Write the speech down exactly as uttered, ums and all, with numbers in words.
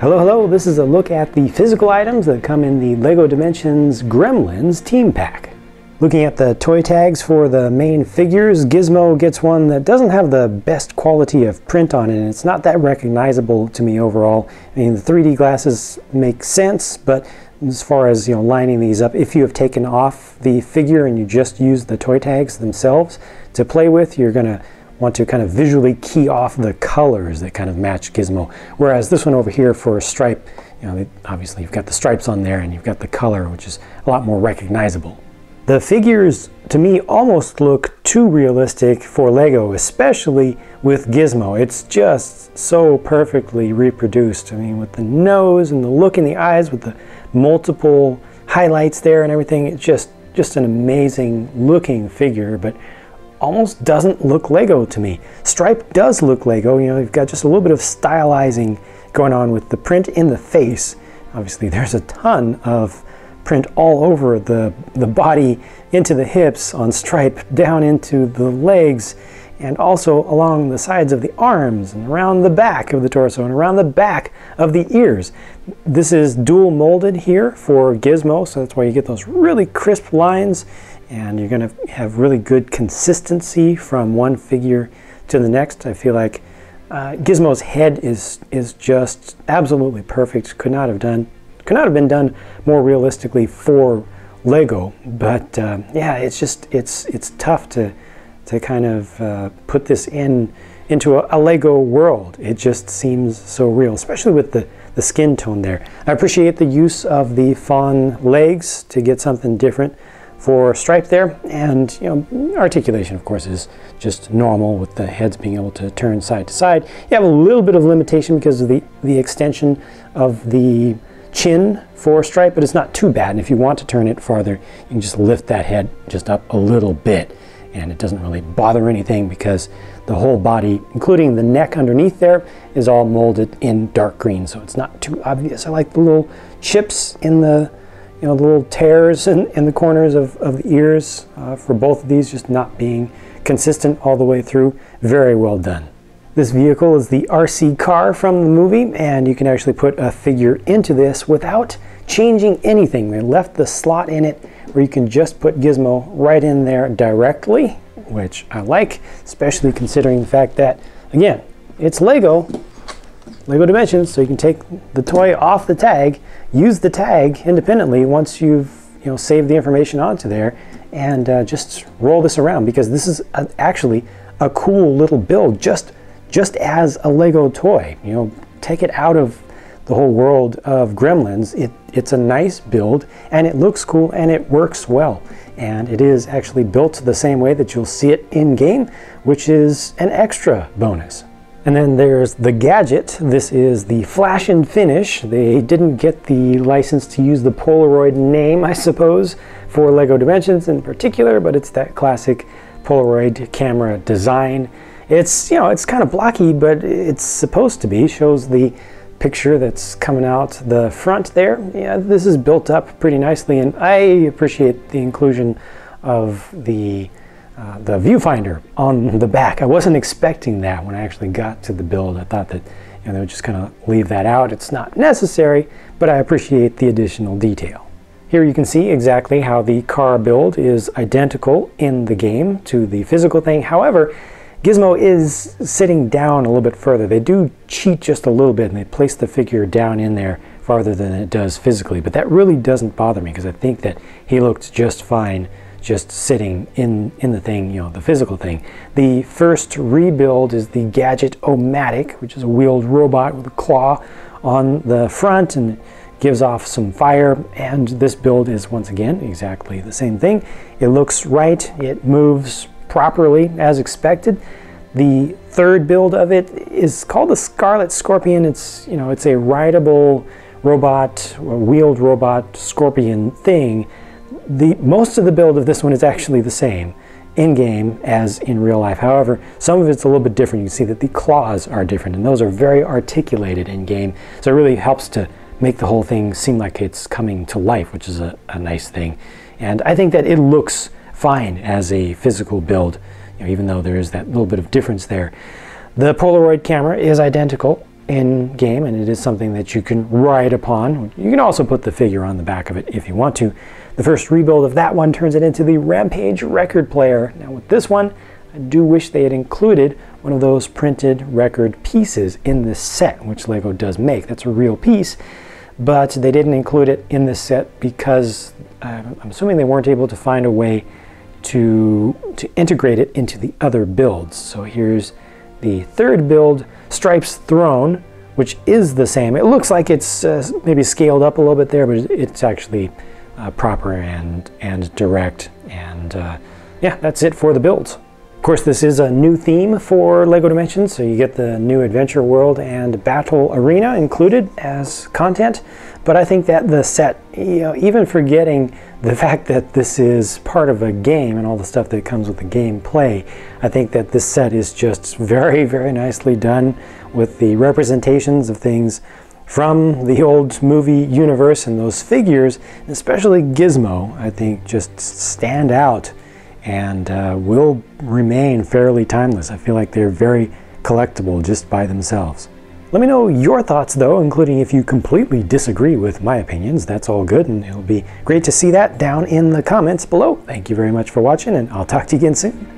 Hello, hello, this is a look at the physical items that come in the LEGO Dimensions Gremlins Team Pack. Looking at the toy tags for the main figures, Gizmo gets one that doesn't have the best quality of print on it, and it's not that recognizable to me overall. I mean, the three D glasses make sense, but as far as, you know, lining these up, if you have taken off the figure and you just use the toy tags themselves to play with, you're going to want to kind of visually key off the colors that kind of match Gizmo. Whereas this one over here for Stripe, you know, obviously you've got the stripes on there and you've got the color, which is a lot more recognizable. The figures, to me, almost look too realistic for LEGO, especially with Gizmo. It's just so perfectly reproduced. I mean, with the nose and the look in the eyes, with the multiple highlights there and everything, it's just, just an amazing looking figure, but almost doesn't look LEGO to me. Stripe does look LEGO. You know, you've got just a little bit of stylizing going on with the print in the face. Obviously, there's a ton of print all over the, the body, into the hips on Stripe, down into the legs, and also along the sides of the arms, and around the back of the torso, and around the back of the ears. This is dual molded here for Gizmo, so that's why you get those really crisp lines, and you're going to have really good consistency from one figure to the next. I feel like uh, Gizmo's head is, is just absolutely perfect. Could not have done Could not have been done more realistically for LEGO, but uh, yeah, it's just it's it's tough to to kind of uh, put this in into a, a LEGO world. It just seems so real, especially with the the skin tone there. I appreciate the use of the fawn legs to get something different for Stripe there, and you know, articulation of course is just normal with the heads being able to turn side to side. You have a little bit of limitation because of the the extension of the chin for Stripe, but it's not too bad, and if you want to turn it farther, you can just lift that head just up a little bit and it doesn't really bother anything because the whole body, including the neck underneath there, is all molded in dark green, so it's not too obvious. I like the little chips in the, you know, the little tears in, in the corners of, of the ears uh, for both of these, just not being consistent all the way through. Very well done. This vehicle is the R C car from the movie, and you can actually put a figure into this without changing anything. They left the slot in it where you can just put Gizmo right in there directly, which I like, especially considering the fact that, again, it's LEGO, LEGO Dimensions, so you can take the toy off the tag, use the tag independently once you've, you know, saved the information onto there, and uh, just roll this around, because this is a, actually a cool little build just just as a LEGO toy. You know, take it out of the whole world of Gremlins. It, it's a nice build, and it looks cool, and it works well. And it is actually built the same way that you'll see it in-game, which is an extra bonus. And then there's the Gadget. This is the Flash and Finish. They didn't get the license to use the Polaroid name, I suppose, for LEGO Dimensions in particular, but it's that classic Polaroid camera design. It's, you know, it's kind of blocky, but it's supposed to be. Shows the picture that's coming out the front there. Yeah, this is built up pretty nicely, and I appreciate the inclusion of the, uh, the viewfinder on the back. I wasn't expecting that when I actually got to the build. I thought that, you know, they would just kind of leave that out. It's not necessary, but I appreciate the additional detail. Here you can see exactly how the car build is identical in the game to the physical thing. However, Gizmo is sitting down a little bit further. They do cheat just a little bit, and they place the figure down in there farther than it does physically, but that really doesn't bother me because I think that he looked just fine just sitting in, in the thing, you know, the physical thing. The first rebuild is the Gadget-O-Matic, which is a wheeled robot with a claw on the front, and gives off some fire, and this build is once again exactly the same thing. It looks right, it moves properly as expected. The third build of it is called the Scarlet Scorpion. It's, you know, it's a rideable robot, wheeled robot scorpion thing. The most of the build of this one is actually the same in game as in real life. However, some of it's a little bit different. You can see that the claws are different, and those are very articulated in game, so it really helps to make the whole thing seem like it's coming to life, which is a, a nice thing. And I think that it looks fine as a physical build, you know, even though there is that little bit of difference there. The Polaroid camera is identical in game, and it is something that you can ride upon. You can also put the figure on the back of it if you want to. The first rebuild of that one turns it into the Rampage record player. Now with this one, I do wish they had included one of those printed record pieces in this set, which LEGO does make. That's a real piece, but they didn't include it in this set because uh, I'm assuming they weren't able to find a way to, to integrate it into the other builds. So here's the third build, Stripe's Throne, which is the same. It looks like it's uh, maybe scaled up a little bit there, but it's actually uh, proper and, and direct. And uh, yeah, that's it for the builds. Of course, this is a new theme for LEGO Dimensions, so you get the new Adventure World and Battle Arena included as content. But I think that the set, you know, even forgetting the fact that this is part of a game and all the stuff that comes with the gameplay, I think that this set is just very, very nicely done with the representations of things from the old movie universe, and those figures, especially Gizmo, I think just stand out and uh, will remain fairly timeless. I feel like they're very collectible just by themselves. Let me know your thoughts though, including if you completely disagree with my opinions. That's all good, and it'll be great to see that down in the comments below. Thank you very much for watching, and I'll talk to you again soon.